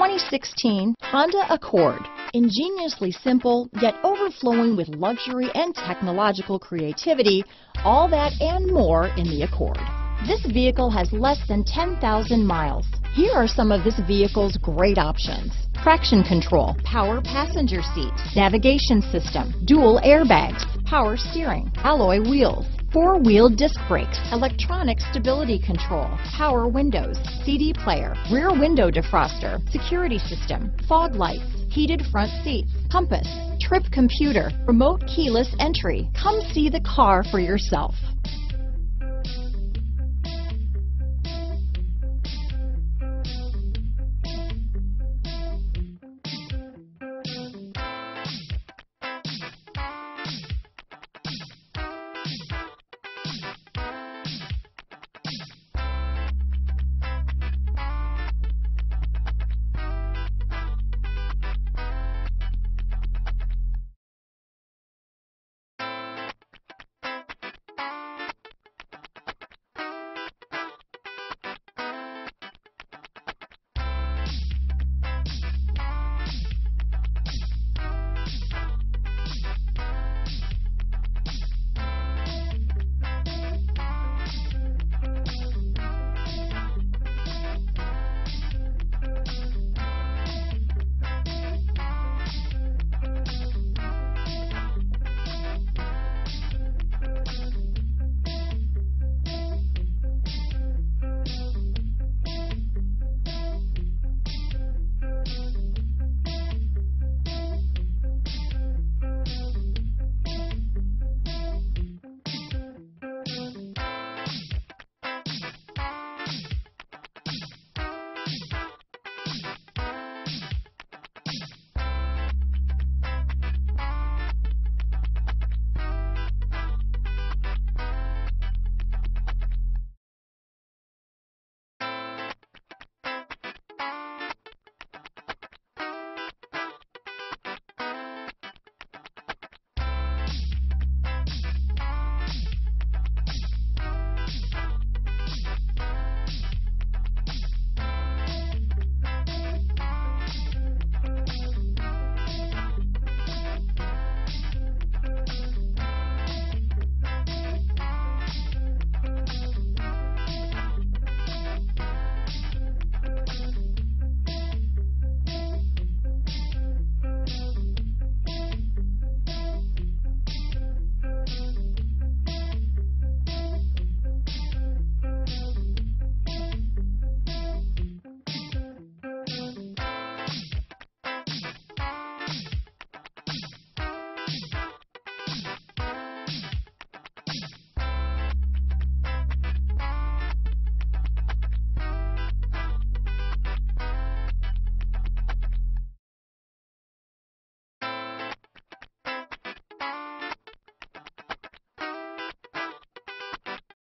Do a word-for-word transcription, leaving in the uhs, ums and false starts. twenty sixteen Honda Accord. Ingeniously simple, yet overflowing with luxury and technological creativity, all that and more in the Accord. This vehicle has less than ten thousand miles. Here are some of this vehicle's great options: traction control, power passenger seat, navigation system, dual airbags, power steering, alloy wheels, four-wheel disc brakes, electronic stability control, power windows, C D player, rear window defroster, security system, fog lights, heated front seats, compass, trip computer, remote keyless entry. Come see the car for yourself.